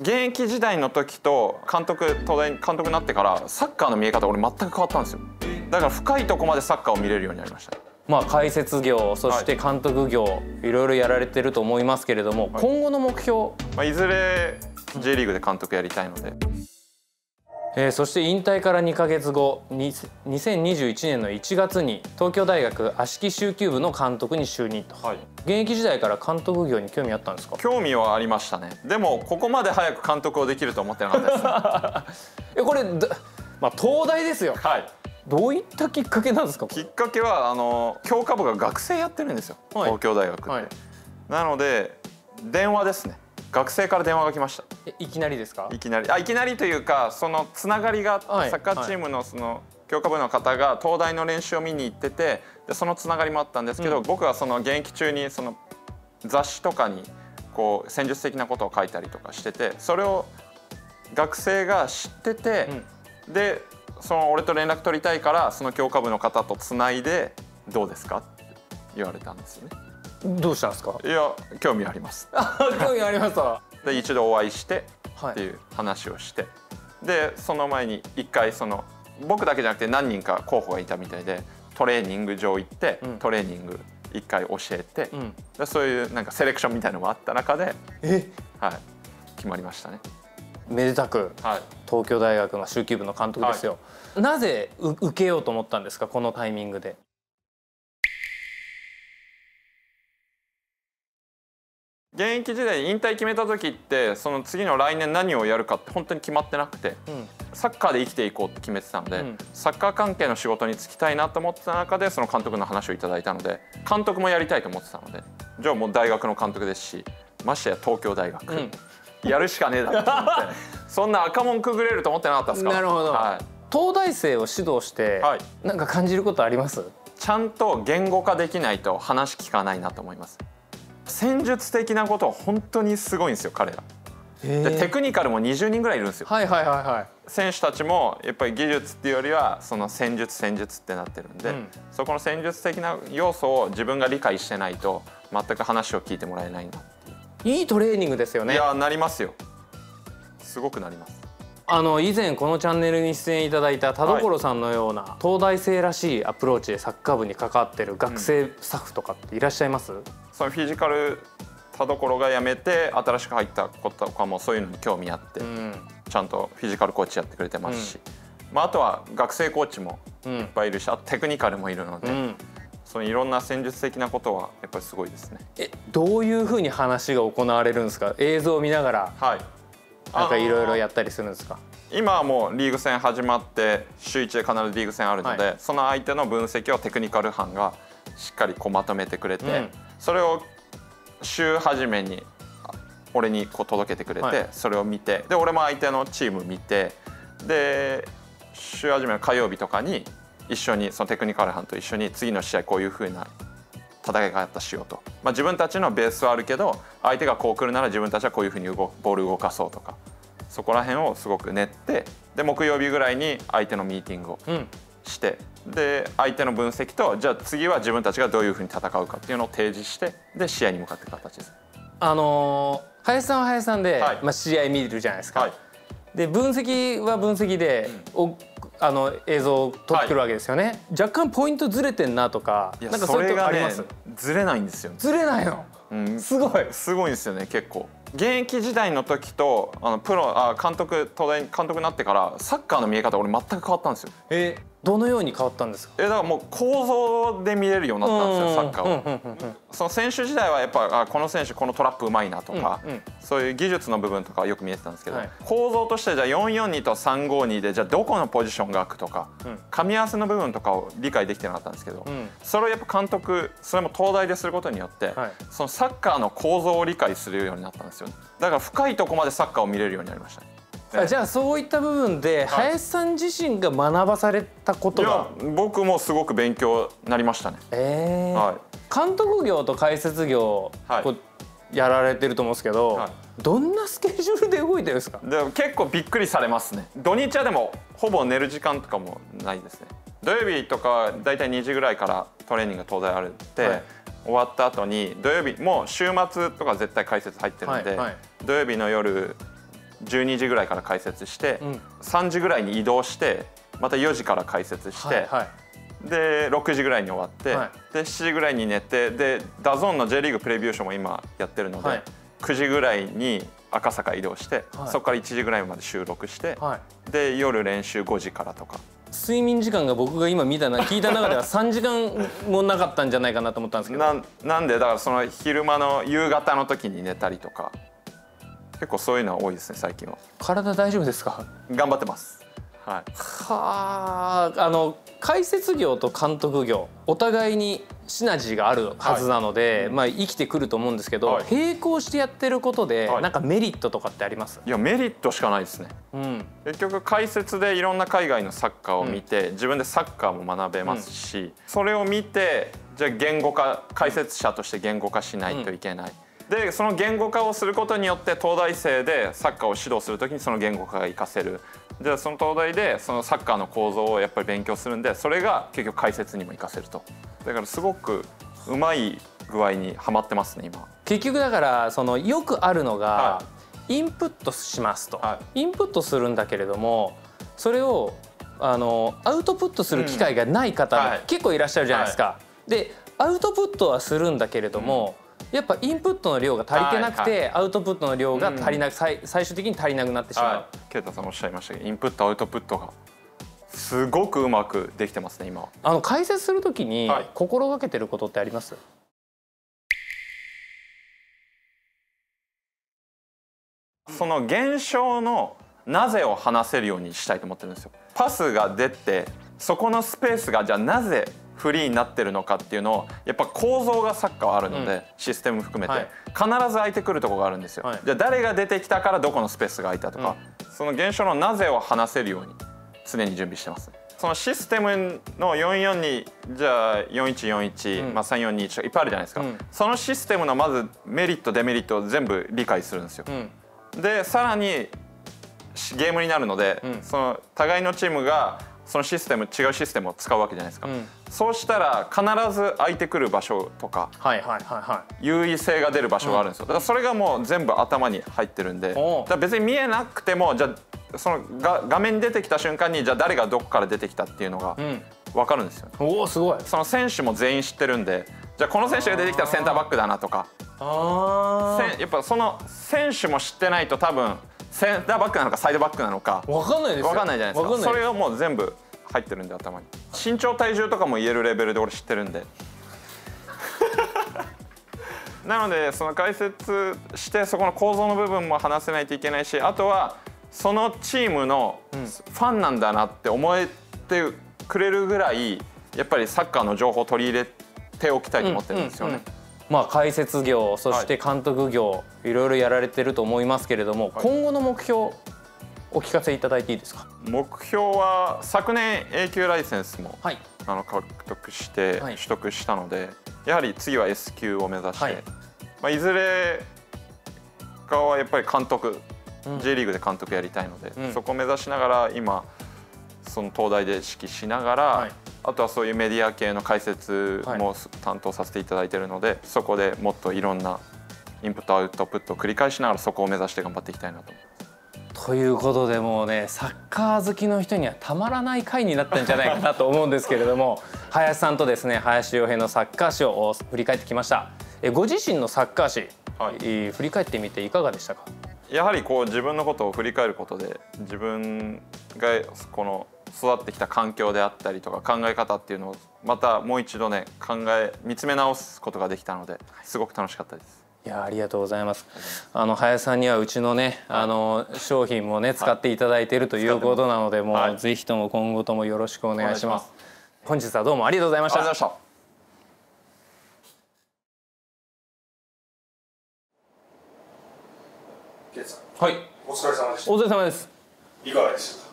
現役時代の時と東大監督になってからサッカーの見え方俺全く変わったんですよ。だから深いとこまでサッカーを見れるようになりました。まあ解説業、そして監督業、いろいろやられてると思いますけれども、はい、今後の目標、いずれ J リーグで監督やりたいので、そして引退から2ヶ月後2021年の1月に東京大学S級蹴球部の監督に就任と、はい、現役時代から監督業に興味あったんですか？興味はありましたね。でもここまで早く監督をできると思ってなかったです、ね、これ、まあ、東大ですよ、はい、どういったきっかけなんですか？きっかけは教科部が学生やってるんですよ、はい、東京大学って、はい、なので電話ですね。学生から電話が来ました。いきなりですか？いきなり、いきなりというか、そのつながりがあって、はい、サッカーチームのその教科部の方が東大の練習を見に行ってて、でそのつながりもあったんですけど、うん、僕はその現役中にその雑誌とかにこう戦術的なことを書いたりとかしてて、それを学生が知ってて、うん、でその俺と連絡取りたいからその教科部の方とつないでどうですかって言われたんですよね。どうしたんですか？いや、興味あります。興味ありました。で、一度お会いしてっていう話をして、はい、でその前に一回その僕だけじゃなくて何人か候補がいたみたいで、トレーニング場行って、うん、トレーニング一回教えて、うん、でそういうなんかセレクションみたいなのもあった中で、はい、決まりましたね。めでたく、はい、東京大学の蹴球部の監督ですよ。はい、なぜ受けようと思ったんですか、このタイミングで？現役時代に引退決めた時って、その次の来年何をやるかって本当に決まってなくて、うん、サッカーで生きていこうって決めてたので、うん、サッカー関係の仕事に就きたいなと思ってた中でその監督の話をいただいたので、監督もやりたいと思ってたので、じゃあもう大学の監督ですし、ましてや東京大学、うん、やるしかねえだろうと思ってそんな赤門くぐれると思ってなかったですか？なるほど、はい、東大生を指導して、はい、なんか感じることあります？ちゃんと言語化できないと話聞かないなと思います。戦術的なことは本当にすごいんですよ、彼ら。でテクニカルも20人ぐらいいるんですよ。選手たちもやっぱり技術っていうよりはその戦術ってなってるんで、うん、そこの戦術的な要素を自分が理解してないと全く話を聞いてもらえないな。いいトレーニングですよね。いや、なりますよ、すごくなります。以前このチャンネルに出演いただいた田所さんのような、はい、東大生らしいアプローチでサッカー部に関わってる学生スタッフとかっていらっしゃいます？うん、そのフィジカル田所が辞めて新しく入った子とかもそういうのに興味あって、うん、ちゃんとフィジカルコーチやってくれてますし、うん、あとは学生コーチもいっぱいいるし、あとテクニカルもいるので、うん、そのいろんな戦術的なことはやっぱりすごいですね。どういうふうに話が行われるんですか？映像を見ながら、はい、なんかいろいろやったりするんですか？今はもうリーグ戦始まって週1で必ずリーグ戦あるので、はい、その相手の分析をテクニカル班がしっかりこうまとめてくれて、うん、それを週初めに俺にこう届けてくれて、はい、それを見て、で俺も相手のチーム見て、で週初めの火曜日とかに一緒にそのテクニカル班と一緒に次の試合こういうふうな戦い方しようと、まあ、自分たちのベースはあるけど相手がこう来るなら自分たちはこういうふうにボール動かそうとか、そこら辺をすごく練って、で木曜日ぐらいに相手のミーティングをして、うん、で相手の分析と、じゃあ次は自分たちがどういうふうに戦うかっていうのを提示して、で試合に向かっていく形です。林さんは林さんで、はい、まあ試合見るじゃないですか。はい、で分析は分析で、うん、映像を撮ってくるわけですよね。はい、若干ポイントずれてんなとか、なんかそういうとこあります？ね、ずれないんですよ、ね。ずれないの。うん、すごいんですよね。結構現役時代の時と東大監督になってからサッカーの見え方俺全く変わったんですよ。どのように変わったんですか？だからもう構造で見れるようになったんですよ、サッカーを。その選手時代はやっぱこの選手このトラップうまいなとか、うん、うん、そういう技術の部分とかよく見えてたんですけど、はい、構造としてじゃあ442と352でじゃあどこのポジションが空くとか、うん、噛み合わせの部分とかを理解できてなかったんですけど、うん、それをやっぱ監督、それも東大ですることによって、はい、そのサッカーの構造を理解するようになったんですよね。だから深いとこまでサッカーを見れるようになりましたね。じゃあそういった部分で林さん自身が学ばされたことが、はい、僕もすごく勉強になりましたね。監督業と解説業、はい、こうやられてると思うんですけど、はい、どんなスケジュールで動いてるんですか？でも結構びっくりされますね。土日はでもほぼ寝る時間とかもないですね。土曜日とかだいたい2時ぐらいからトレーニングが東大あるって、はい、終わった後に土曜日もう週末とか絶対解説入ってるんで、はいはい、土曜日の夜12時ぐらいから解説して、うん、3時ぐらいに移動してまた4時から解説して、はいはい、で6時ぐらいに終わって、はい、で7時ぐらいに寝て、でダゾーンの J リーグプレビューションも今やってるので、はい、9時ぐらいに赤坂移動して、はい、そこから1時ぐらいまで収録して、はい、で夜練習5時からとか。睡眠時間が僕が今見たな聞いた中では3時間もなかったんじゃないかなと思ったんですけどなんでだからその昼間の夕方の時に寝たりとか結構そういうのは多いですね最近は。体大丈夫ですか？頑張ってます。はい、はあ、解説業と監督業お互いにシナジーがあるはずなので、はい、まあ生きてくると思うんですけど、はい、並行してやってることで、はい、なんかメリットとかってあります？いやメリットしかないですね、うん、結局解説でいろんな海外のサッカーを見て、うん、自分でサッカーも学べますし、うん、それを見てじゃあ言語化解説者として言語化しないといけない、うん、でその言語化をすることによって東大生でサッカーを指導するときにその言語化が活かせる。じゃあその東大でそのサッカーの構造をやっぱり勉強するんでそれが結局解説にも活かせると。だからすごくうまい具合にはまってますね今。結局だからそのよくあるのが、はい、インプットしますと、はい、インプットするんだけれどもそれをアウトプットする機会がない方が結構いらっしゃるじゃないですか。でアウトプットはするんだけれども、うんやっぱインプットの量が足りてなくて、はいはい、アウトプットの量が足りなく、最終的に足りなくなってしまう。啓太さんおっしゃいましたけどインプットアウトプットがすごくうまくできてますね今。解説するときに心がけてることってあります？はい、その現象のなぜを話せるようにしたいと思ってるんですよ。パスが出てそこのスペースがじゃあなぜフリーになってるのかっていうのをやっぱ構造がサッカーはあるので、うん、システム含めて、はい、必ず空いてくるところがあるんですよ、はい、じゃあ誰が出てきたからどこのスペースが空いたとか、うん、その現象のなぜを話せるように常に準備してます。そのシステムの4-4にじゃあ4-1-4-1、うん、まあ3-4-2とかいっぱいあるじゃないですか、うん、そのシステムのまずメリットデメリットを全部理解するんですよ、うん、でさらにゲームになるので、うん、その互いのチームがそのシステム違うシステムを使うわけじゃないですか、うん、そうしたら必ず空いてくる場所とか優位性が出る場所があるんですよ。だからそれがもう全部頭に入ってるんで、だから別に見えなくてもじゃあその画面に出てきた瞬間にじゃあ誰がどこから出てきたっていうのが分かるんですよね、うん、おーすごい。その選手も全員知ってるんでじゃあこの選手が出てきたらセンターバックだなとかやっぱその選手も知ってないと多分センターバックなのかサイドバックなのか分かんないですよ。分かんないじゃないですか。それをもう全部入ってるんで頭に。身長体重とかも言えるレベルで俺知ってるんでなのでその解説してそこの構造の部分も話せないといけないし、あとはそのチームのファンなんだなって思えてくれるぐらいやっぱりサッカーの情報を取り入れておきたいと思ってるんですよね。まあ解説業そして監督業、はい、いろいろやられてると思いますけれども、はい、今後の目標お聞かせいただいていいですか？目標は昨年 A 級ライセンスも、はい、獲得して、はい、取得したのでやはり次は S 級を目指して、はい、まあいずれかはやっぱり監督、うん、J リーグで監督やりたいので、うん、そこを目指しながら今その東大で指揮しながら、はい、あとはそういうメディア系の解説も担当させていただいているので、はい、そこでもっといろんなインプットアウトプットを繰り返しながらそこを目指して頑張っていきたいなと思います。ということでもうねサッカー好きの人にはたまらない回になったんじゃないかなと思うんですけれども林さんとですね林洋平のサッカー史を振り返ってきました。ご自身のサッカー史、はい、振り返ってみていかがでしたか？やはりこう自分のことを振り返ることで自分がこの育ってきた環境であったりとか考え方っていうのをまたもう一度ね見つめ直すことができたのですごく楽しかったです。いやありがとうございます。林さんにはうちのね商品もね使っていただいているということなのでもうぜひとも今後ともよろしくお願いします。本日はどうもありがとうございました。ありがとうございました。はい。お疲れ様でした。お疲れ様です。いかがでしたか？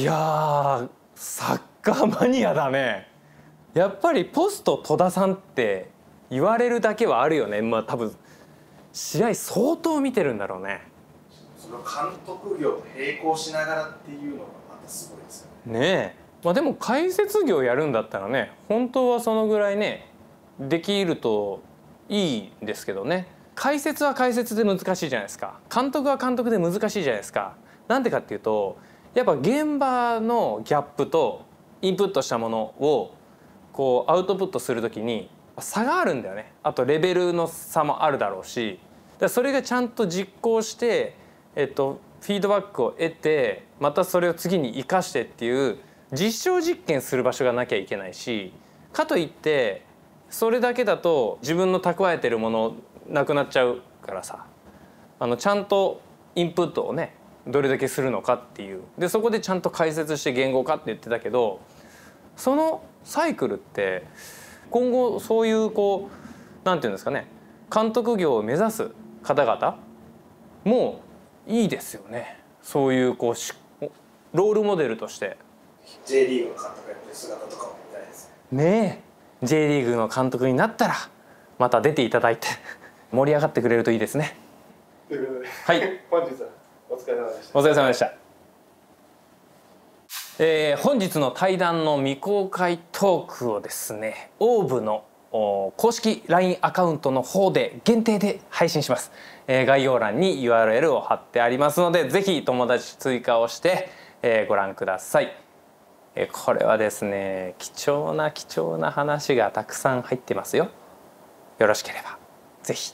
いやーサッカーマニアだね。やっぱりポスト戸田さんって言われるだけはあるよね。まあ多分試合相当見てるんだろうね。その監督業と並行しながらっていうのがまたすごいですよね。ねえ。まあでも解説業やるんだったらね本当はそのぐらいねできるといいんですけどね。解説は解説で難しいじゃないですか。監督は監督で難しいじゃないですか。なんでかっていうと、やっぱ現場のギャップとインプットしたものをこうアウトプットするときに差があるんだよね。あとレベルの差もあるだろうし、それがちゃんと実行して、フィードバックを得て、またそれを次に生かしてっていう実証実験する場所がなきゃいけないし、かといってそれだけだと自分の蓄えてるものなくなっちゃうからさ、ちゃんとインプットをねどれだけするのかっていう、でそこでちゃんと解説して言語化って言ってたけど、そのサイクルって今後そういうこうなんていうんですかね、監督業を目指す方々もいいですよね。そういうこうロールモデルとして J リーグの監督やってる姿とかも見たいですね。え J リーグの監督になったらまた出ていただいて盛り上がってくれるといいですね。ということで、はい、本日はお疲れ様でした。お疲れ様でした。本日の対談の未公開トークをですね、オーブの公式 LINE アカウントの方で限定で配信します。概要欄に URL を貼ってありますので、ぜひ友達追加をして、ご覧ください。これはですね、貴重な話がたくさん入ってますよ。よろしければぜひ。